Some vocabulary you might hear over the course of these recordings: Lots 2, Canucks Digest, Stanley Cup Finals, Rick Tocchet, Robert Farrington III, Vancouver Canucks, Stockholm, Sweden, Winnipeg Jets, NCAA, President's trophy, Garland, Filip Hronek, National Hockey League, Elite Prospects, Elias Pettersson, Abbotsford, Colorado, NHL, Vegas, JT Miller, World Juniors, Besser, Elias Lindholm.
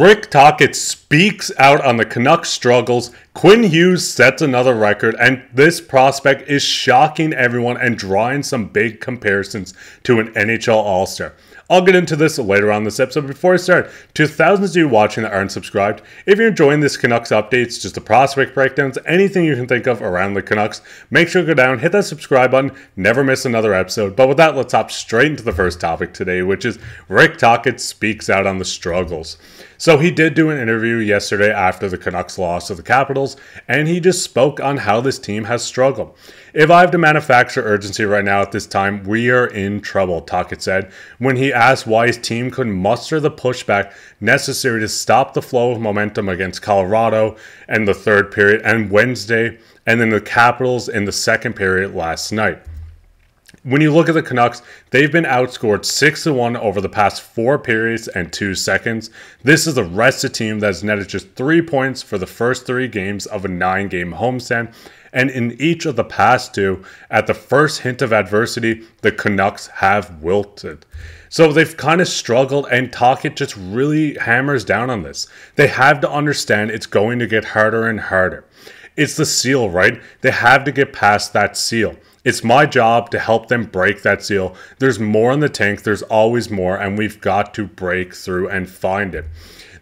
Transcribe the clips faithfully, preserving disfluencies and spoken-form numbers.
Rick Tocchet speaks out on the Canucks' struggles, Quinn Hughes sets another record, and this prospect is shocking everyone and drawing some big comparisons to an N H L All-Star. I'll get into this later on this episode. Before I start, to the thousands of you watching that aren't subscribed, if you're enjoying this Canucks updates, just the prospect breakdowns, anything you can think of around the Canucks, make sure to go down, hit that subscribe button, never miss another episode. But with that, let's hop straight into the first topic today, which is Rick Tocchet speaks out on the struggles. So he did do an interview yesterday after the Canucks loss to the Capitals, and he just spoke on how this team has struggled. If I have to manufacture urgency right now at this time, we are in trouble, Tocchet said, when he asked why his team couldn't muster the pushback necessary to stop the flow of momentum against Colorado in the third period and Wednesday, and then the Capitals in the second period last night. When you look at the Canucks, they've been outscored six to one over the past four periods and two seconds. This is the rest of the team that has netted just three points for the first three games of a nine-game homestand. And in each of the past two, at the first hint of adversity, the Canucks have wilted. So they've kind of struggled, and Tocchet just really hammers down on this. They have to understand it's going to get harder and harder. It's the seal, right? They have to get past that seal. It's my job to help them break that seal. There's more in the tank. There's always more, and we've got to break through and find it.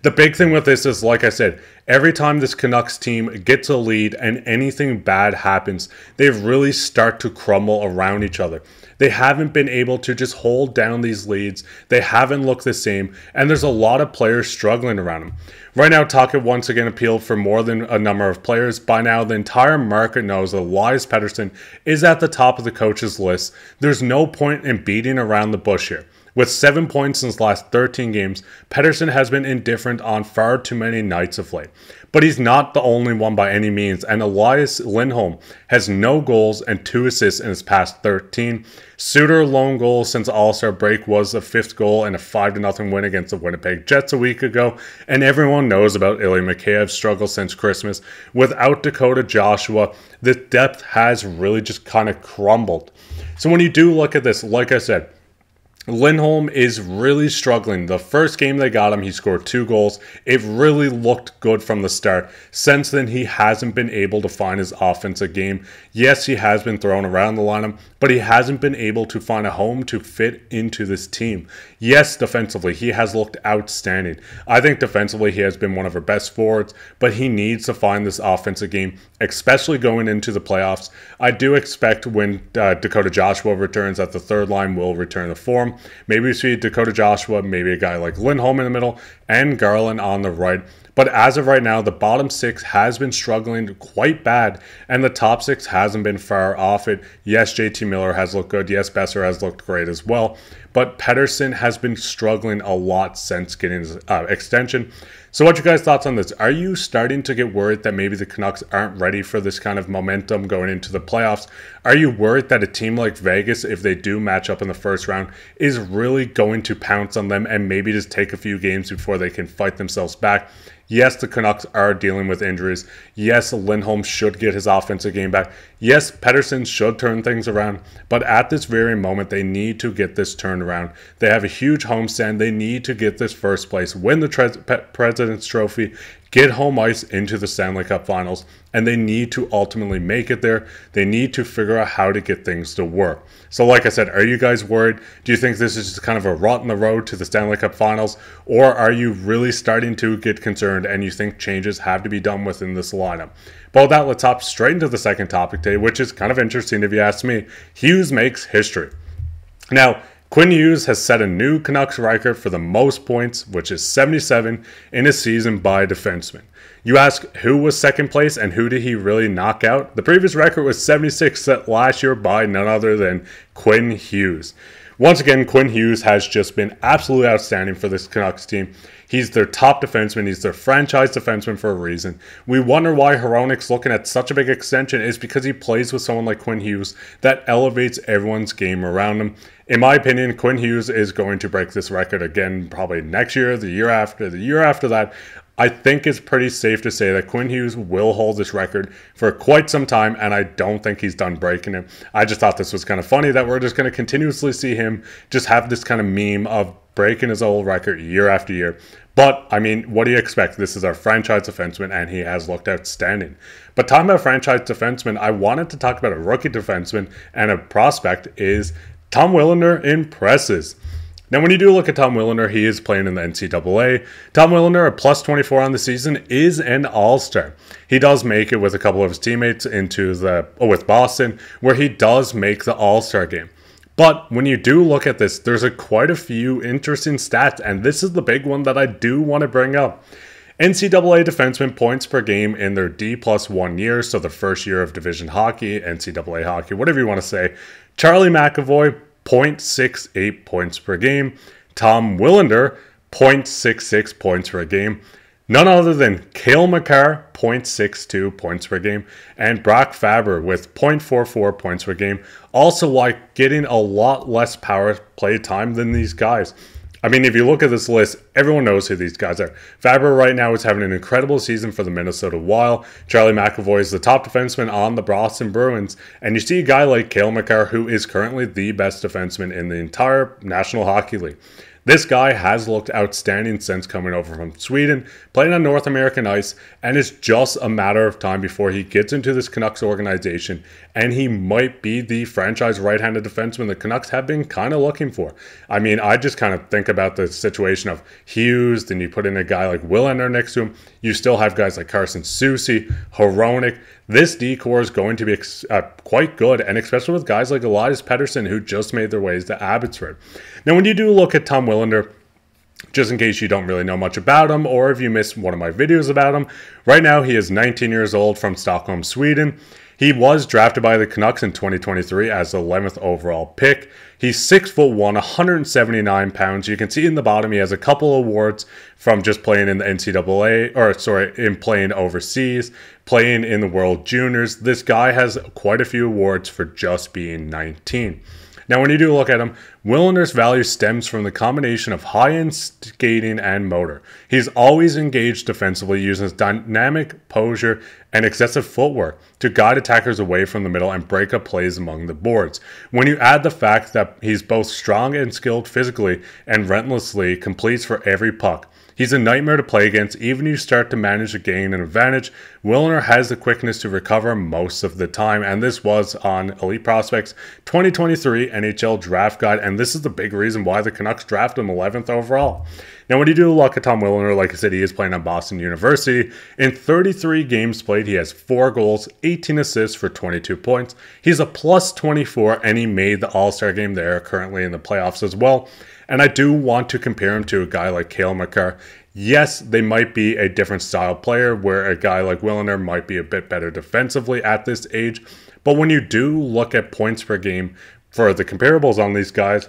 The big thing with this is, like I said, every time this Canucks team gets a lead and anything bad happens, they really start to crumble around each other. They haven't been able to just hold down these leads. They haven't looked the same, and there's a lot of players struggling around them. Right now, Tocchet once again appealed for more than a number of players. By now, the entire market knows that Elias Pettersson is at the top of the coaches list. There's no point in beating around the bush here. With seven points in his last thirteen games, Pettersson has been indifferent on far too many nights of late. But he's not the only one by any means, and Elias Lindholm has no goals and two assists in his past thirteen. Suter lone goal since All-Star break was a fifth goal and a five to nothing win against the Winnipeg Jets a week ago. And everyone knows about Ilya Mikheyev's struggle since Christmas. Without Dakota Joshua, the depth has really just kind of crumbled. So when you do look at this, like I said, Lindholm is really struggling. The first game they got him, he scored two goals. It really looked good from the start. Since then, he hasn't been able to find his offensive game. Yes, he has been thrown around the lineup, but he hasn't been able to find a home to fit into this team. Yes, defensively, he has looked outstanding. I think defensively, he has been one of our best forwards, but he needs to find this offensive game, especially going into the playoffs. I do expect when uh, Dakota Joshua returns that the third line will return to form. Maybe we see Dakota Joshua, maybe a guy like Lindholm in the middle, and Garland on the right. But as of right now, the bottom six has been struggling quite bad, and the top six hasn't been far off it. Yes, J T Miller has looked good. Yes, Besser has looked great as well. But Pettersson has been struggling a lot since getting his uh, extension. So what's your guys' thoughts on this? Are you starting to get worried that maybe the Canucks aren't ready for this kind of momentum going into the playoffs? Are you worried that a team like Vegas, if they do match up in the first round, is really going to pounce on them and maybe just take a few games before they can fight themselves back? Yes, the Canucks are dealing with injuries. Yes, Lindholm should get his offensive game back. Yes, Pettersson should turn things around. But at this very moment, they need to get this turned around. They have a huge homestand. They need to get this first place, win the President's trophy, get home ice into the Stanley Cup Finals, and they need to ultimately make it there. They need to figure out how to get things to work. So like I said, are you guys worried? Do you think this is just kind of a rot in the road to the Stanley Cup Finals? Or are you really starting to get concerned and you think changes have to be done within this lineup? But with that, let's hop straight into the second topic today, which is kind of interesting if you ask me. Hughes makes history. Now, Quinn Hughes has set a new Canucks record for the most points, which is seventy-seven, in a season by a defenseman. You ask who was second place and who did he really knock out? The previous record was seventy-six, set last year by none other than Quinn Hughes. Once again, Quinn Hughes has just been absolutely outstanding for this Canucks team. He's their top defenseman. He's their franchise defenseman for a reason. We wonder why Hronek's looking at such a big extension is because he plays with someone like Quinn Hughes that elevates everyone's game around him. In my opinion, Quinn Hughes is going to break this record again probably next year, the year after, the year after that. I think it's pretty safe to say that Quinn Hughes will hold this record for quite some time, and I don't think he's done breaking it. I just thought this was kind of funny that we're just going to continuously see him just have this kind of meme of breaking his old record year after year. But, I mean, what do you expect? This is our franchise defenseman, and he has looked outstanding. But talking about franchise defenseman, I wanted to talk about a rookie defenseman and a prospect is Tom Willander impresses. Now, when you do look at Tom Willander, he is playing in the N C double A. Tom Willander, a plus twenty-four on the season, is an all-star. He does make it with a couple of his teammates into the oh, with Boston, where he does make the all-star game. But when you do look at this, there's a quite a few interesting stats, and this is the big one that I do want to bring up. N C double A defensemen points per game in their D plus one year, so the first year of division hockey, N C double A hockey, whatever you want to say. Charlie McAvoy, zero point six eight points per game. Tom Willander, zero point six six points per game. None other than Cale Makar, zero point six two points per game, and Brock Faber with zero point four four points per game. Also, like, getting a lot less power play time than these guys. I mean, if you look at this list, everyone knows who these guys are. Faber right now is having an incredible season for the Minnesota Wild. Charlie McAvoy is the top defenseman on the Boston Bruins. And you see a guy like Cale Makar, who is currently the best defenseman in the entire National Hockey League. This guy has looked outstanding since coming over from Sweden, playing on North American ice, and it's just a matter of time before he gets into this Canucks organization, and he might be the franchise right-handed defenseman the Canucks have been kind of looking for. I mean, I just kind of think about the situation of Hughes, then you put in a guy like Willander next to him, you still have guys like Carson Soucy, Hronek. This decor is going to be uh, quite good, and especially with guys like Elias Pettersson, who just made their ways to Abbotsford. Now, when you do look at Tom Willander, Willander, just in case you don't really know much about him, or if you missed one of my videos about him, right now he is nineteen years old from Stockholm, Sweden. He was drafted by the Canucks in twenty twenty-three as the eleventh overall pick. He's six foot one, one hundred seventy-nine pounds. You can see in the bottom he has a couple awards from just playing in the N C double A, or sorry, in playing overseas, playing in the World Juniors. This guy has quite a few awards for just being nineteen. Now, when you do look at him, Willander's value stems from the combination of high-end skating and motor. He's always engaged defensively, using his dynamic posture and excessive footwork to guide attackers away from the middle and break up plays among the boards. When you add the fact that he's both strong and skilled physically and relentlessly completes for every puck, he's a nightmare to play against. Even if you start to manage to gain an advantage, Willander has the quickness to recover most of the time. And this was on Elite Prospects twenty twenty-three N H L Draft Guide. And this is the big reason why the Canucks draft him eleventh overall. Now, when you do look at Tom Willander, like I said, he is playing on Boston University. In thirty-three games played, he has four goals, eighteen assists for twenty-two points. He's a plus twenty-four, and he made the All-Star game there, currently in the playoffs as well. And I do want to compare him to a guy like Cale Makar. Yes, they might be a different style player, where a guy like Willander might be a bit better defensively at this age. But when you do look at points per game for the comparables on these guys,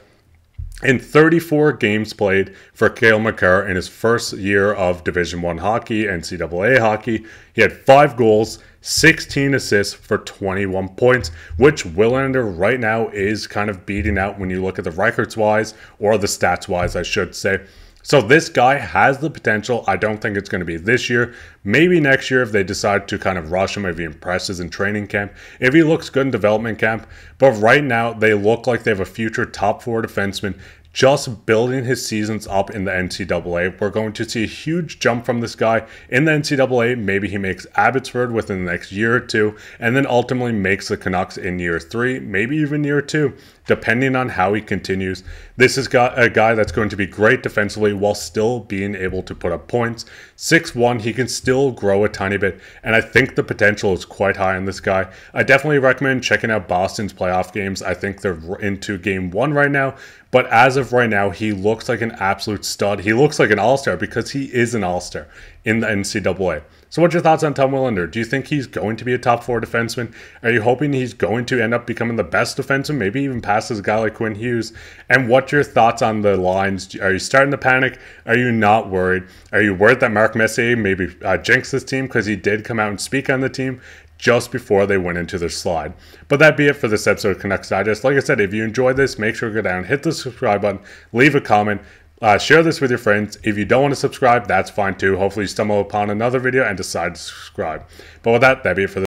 in thirty-four games played for Cale Makar in his first year of Division One hockey, N C double A hockey, he had five goals, sixteen assists for twenty-one points, which Willander right now is kind of beating out when you look at the records-wise, or the stats-wise, I should say. So this guy has the potential. I don't think it's going to be this year. Maybe next year if they decide to kind of rush him, if he impresses in training camp, if he looks good in development camp. But right now, they look like they have a future top four defenseman. Just building his seasons up in the N C double A, we're going to see a huge jump from this guy in the N C double A. Maybe he makes Abbotsford within the next year or two, and then ultimately makes the Canucks in year three, maybe even year two, depending on how he continues. This is a guy that's going to be great defensively while still being able to put up points. six one, he can still grow a tiny bit, and I think the potential is quite high on this guy. I definitely recommend checking out Boston's playoff games. I think they're into game one right now, but as of right now, he looks like an absolute stud. He looks like an all-star because he is an all-star in the N C double A. So what's your thoughts on Tom Willander? Do you think he's going to be a top four defenseman? Are you hoping he's going to end up becoming the best defenseman, maybe even passes a guy like Quinn Hughes? And what's your thoughts on the lines? Are you starting to panic? Are you not worried? Are you worried that Mark Messier maybe uh, jinxed this team, because he did come out and speak on the team just before they went into their slide? But that be it for this episode of Canucks Digest. Like I said, if you enjoyed this, make sure to go down, hit the subscribe button, leave a comment, uh, share this with your friends. If you don't want to subscribe, that's fine too. Hopefully you stumble upon another video and decide to subscribe. But with that, that be it for this.